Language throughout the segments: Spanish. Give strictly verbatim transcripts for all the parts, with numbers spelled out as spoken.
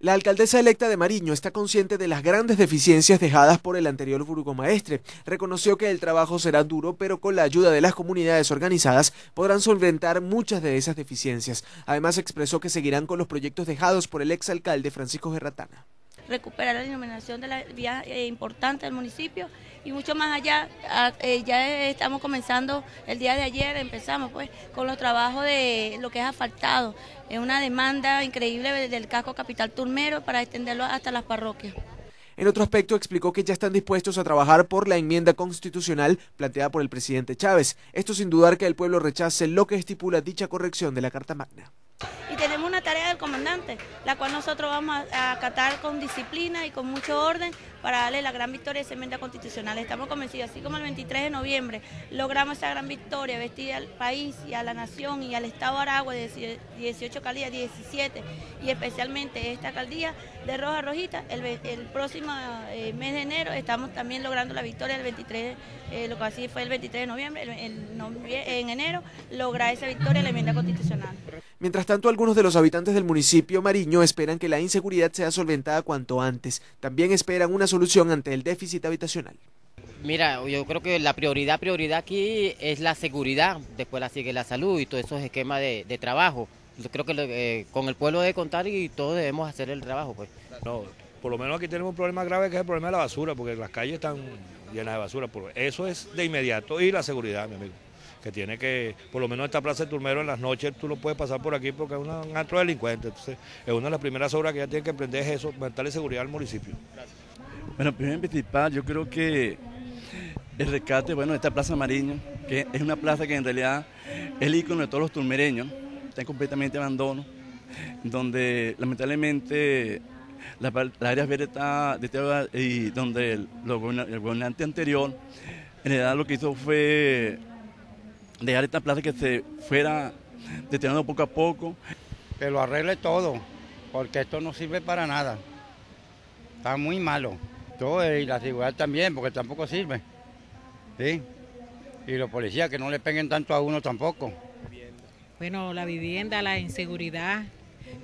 La alcaldesa electa de Mariño está consciente de las grandes deficiencias dejadas por el anterior burgomaestre. Reconoció que el trabajo será duro, pero con la ayuda de las comunidades organizadas podrán solventar muchas de esas deficiencias. Además, expresó que seguirán con los proyectos dejados por el exalcalde Francisco Guerratana. Recuperar la iluminación de la vía eh, importante del municipio y mucho más allá. A, eh, ya estamos comenzando el día de ayer, empezamos pues con los trabajos de lo que es asfaltado. Es una demanda increíble del casco capital turmero para extenderlo hasta las parroquias. En otro aspecto, explicó que ya están dispuestos a trabajar por la enmienda constitucional planteada por el presidente Chávez. Esto sin dudar que el pueblo rechace lo que estipula dicha corrección de la Carta Magna. Y tenemos una tarea del comandante, la cual nosotros vamos a acatar con disciplina y con mucho orden para darle la gran victoria a esa enmienda constitucional. Estamos convencidos, así como el veintitrés de noviembre logramos esa gran victoria, vestir al país y a la nación y al Estado Aragua de dieciocho alcaldías, diecisiete, y especialmente esta alcaldía de Roja Rojita, el, el próximo eh, mes de enero estamos también logrando la victoria del veintitrés, eh, lo que así fue el veintitrés de noviembre, el, el novie en enero lograr esa victoria la enmienda constitucional. Mientras tanto, algunos de los habitantes del municipio Mariño esperan que la inseguridad sea solventada cuanto antes. También esperan una solución ante el déficit habitacional. Mira, yo creo que la prioridad, prioridad aquí es la seguridad, después la sigue la salud y todos esos esquemas de, de trabajo. Yo creo que eh, con el pueblo debe contar y todos debemos hacer el trabajo, pues. No, por lo menos aquí tenemos un problema grave que es el problema de la basura, porque las calles están llenas de basura. Eso es de inmediato. Y la seguridad, mi amigo, que tiene que, por lo menos esta Plaza de Turmero en las noches tú lo puedes pasar por aquí porque es una, un antro delincuente. Entonces, es una de las primeras obras que ya tiene que emprender es eso, mantenerle seguridad al municipio. Bueno, primero principal, yo creo que el rescate, bueno, de esta Plaza Mariño, que es una plaza que en realidad es el ícono de todos los turmereños, está en completamente abandono, donde lamentablemente las la áreas verdes están deterioradas y donde el, el gobernante anterior en realidad lo que hizo fue dejar esta plaza que se fuera deteriorando poco a poco. Que lo arregle todo, porque esto no sirve para nada. Está muy malo. Todo, y la seguridad también, porque tampoco sirve. ¿Sí? Y los policías, que no le peguen tanto a uno tampoco. Bueno, la vivienda, la inseguridad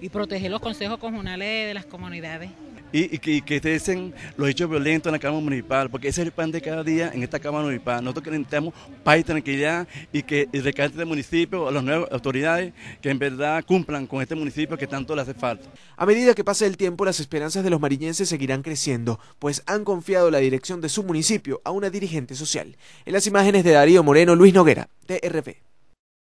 y proteger los consejos comunales de las comunidades. Y, y, que, y que cesen los hechos violentos en la Cámara Municipal, porque ese es el pan de cada día en esta Cámara Municipal. Nosotros necesitamos paz y tranquilidad y que el rescate del municipio, a las nuevas autoridades que en verdad cumplan con este municipio que tanto le hace falta. A medida que pase el tiempo, las esperanzas de los mariñenses seguirán creciendo, pues han confiado la dirección de su municipio a una dirigente social. En las imágenes de Darío Moreno, Luis Noguera, T R P.